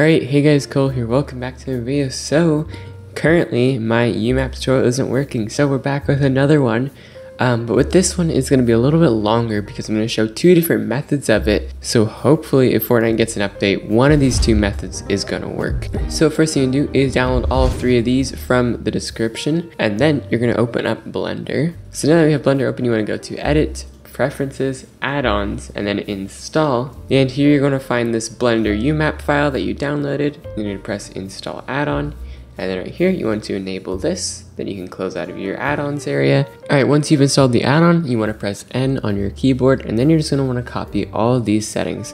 Alright, hey guys, Cole here, welcome back to the video. So, currently my UMap tutorial isn't working, so we're back with another one. But with this one, it's going to be a little bit longer because I'm going to show two different methods of it. So hopefully, if Fortnite gets an update, one of these two methods is going to work. So first thing you do is download all three of these from the description, and then you're going to open up Blender. So now that we have Blender open, you want to go to Edit, Preferences, Add-ons, and then Install. And here you're going to find this Blender UMap file that you downloaded. You need to press Install Add-on, and then right here you want to enable this. Then you can close out of your add-ons area. Alright, once you've installed the add-on, you want to press N on your keyboard, and then you're just going to want to copy all of these settings.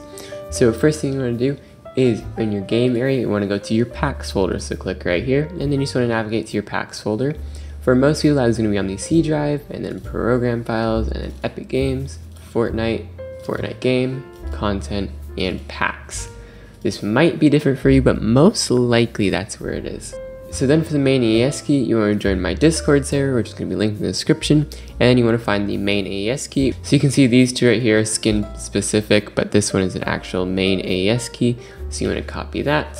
So first thing you want to do is in your game area, you want to go to your packs folder. So click right here, and then you just want to navigate to your packs folder. For most people, that is going to be on the C drive, and then program files, and then Epic Games, Fortnite, Fortnite game, content, and packs. This might be different for you, but most likely that's where it is. So then for the main AES key, you want to join my Discord server, which is going to be linked in the description, and you want to find the main AES key. So you can see these two right here are skin specific, but this one is an actual main AES key. So you want to copy that,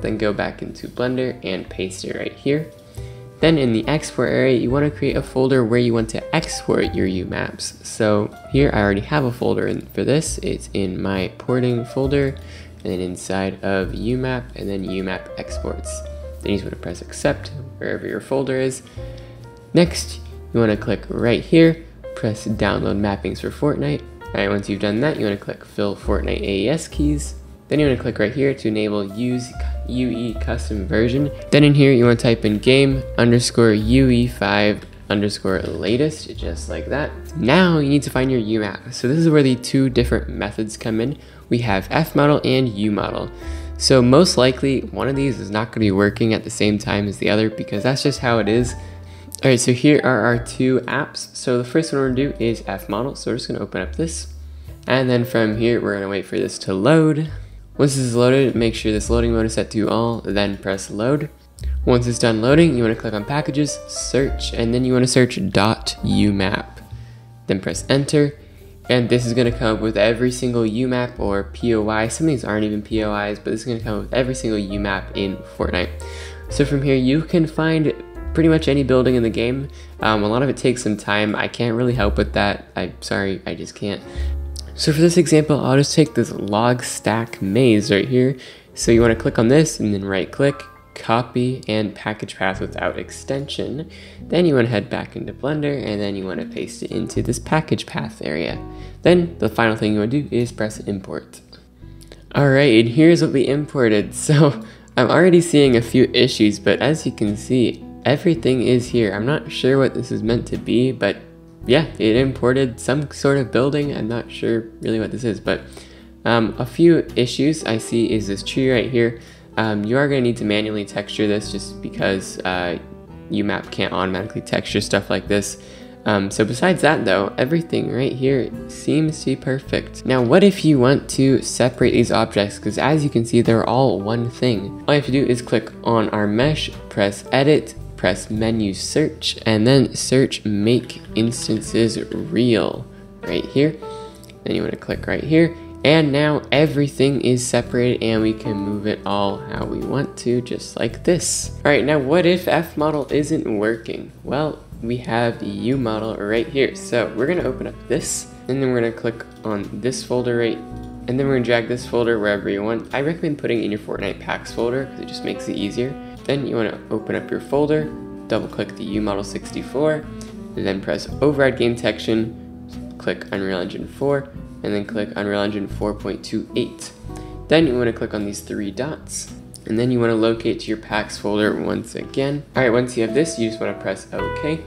then go back into Blender and paste it right here. Then in the export area, you want to create a folder where you want to export your UMaps. So here I already have a folder for this. It's in my porting folder, and then inside of UMap, and then UMap exports. Then you just want to press accept wherever your folder is. Next, you want to click right here, press download mappings for Fortnite. Alright, once you've done that, you want to click fill Fortnite AES keys. Then you want to click right here to enable use UE custom version. Then in here, you want to type in game_UE5_latest, just like that. Now you need to find your UMap. So this is where the two different methods come in. We have FModel and UModel. So most likely one of these is not going to be working at the same time as the other because that's just how it is. Alright, so here are our two apps. So the first one we're going to do is FModel. So we're just going to open up this. And then from here, we're going to wait for this to load. Once this is loaded, make sure this loading mode is set to all, then press load. Once it's done loading, you want to click on packages, search, and then you want to search .umap. Then press enter, and this is going to come up with every single UMap or POI. Some of these aren't even POIs, but this is going to come up with every single UMap in Fortnite. So from here, you can find pretty much any building in the game. A lot of it takes some time. I can't really help with that. I'm sorry, I just can't. So for this example, I'll just take this log stack maze right here. So you want to click on this and then right click, copy, and package path without extension. Then you want to head back into Blender, and then you want to paste it into this package path area. Then the final thing you want to do is press import. Alright, and here's what we imported. So I'm already seeing a few issues, but as you can see, everything is here. I'm not sure what this is meant to be, but yeah, it imported some sort of building. I'm not sure really what this is, but a few issues I see is this tree right here. You are going to need to manually texture this just because UMap can't automatically texture stuff like this. So besides that though, everything right here seems to be perfect. Now what if you want to separate these objects, because as you can see they're all one thing. All you have to do is click on our mesh, press edit, press menu search, and then search make instances real right here. Then you want to click right here, and now everything is separated and we can move it all how we want to, just like this. Alright, now what if FModel isn't working? Well, we have UModel right here. So we're going to open up this, and then we're going to click on this folder right, and then we're going to drag this folder wherever you want. I recommend putting it in your Fortnite packs folder because it just makes it easier. Then you want to open up your folder, double click the UModel64, and then press override game section, click Unreal Engine 4, and then click Unreal Engine 4.28. Then you want to click on these three dots, and then you want to locate to your packs folder once again. Alright, once you have this, you just want to press OK.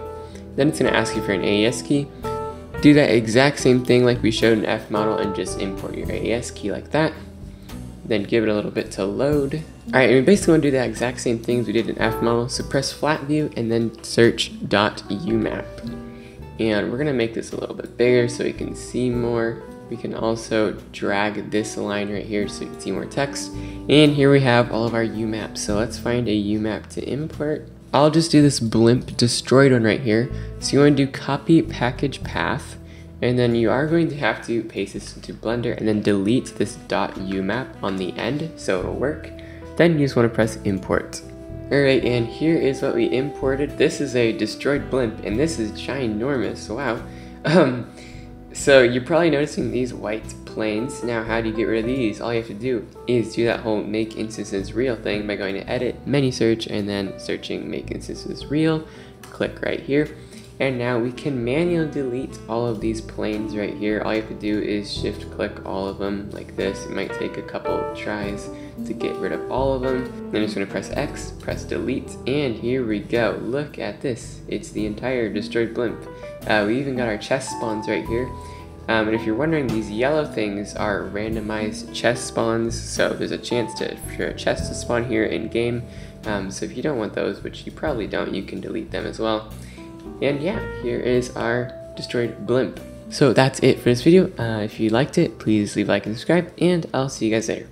Then it's going to ask you for an AES key. Do that exact same thing like we showed in FModel and just import your AES key like that. Then give it a little bit to load. Alright, and we basically want to do the exact same things we did in FModel. So press flat view and then search .umap. And we're going to make this a little bit bigger so you can see more. We can also drag this line right here so you can see more text. And here we have all of our UMaps. So let's find a UMap to import. I'll just do this blimp destroyed one right here. So you want to do copy package path. And then you are going to have to paste this into Blender and then delete this .umap on the end so it'll work. Then you just want to press import. Alright, and here is what we imported. This is a destroyed blimp, and this is ginormous, wow. So you're probably noticing these white planes. Now how do you get rid of these? All you have to do is do that whole make instances real thing by going to edit, menu search, and then searching make instances real. Click right here. And now we can manually delete all of these planes right here. All you have to do is shift click all of them like this. It might take a couple tries to get rid of all of them. Then I'm just gonna press X, press delete, and here we go. Look at this. It's the entire destroyed blimp. We even got our chest spawns right here. And if you're wondering, these yellow things are randomized chest spawns. So there's a chance for a chest to spawn here in game. So if you don't want those, which you probably don't, you can delete them as well. And yeah, here is our destroyed blimp. So that's it for this video. If you liked it, please leave a like and subscribe, and I'll see you guys later.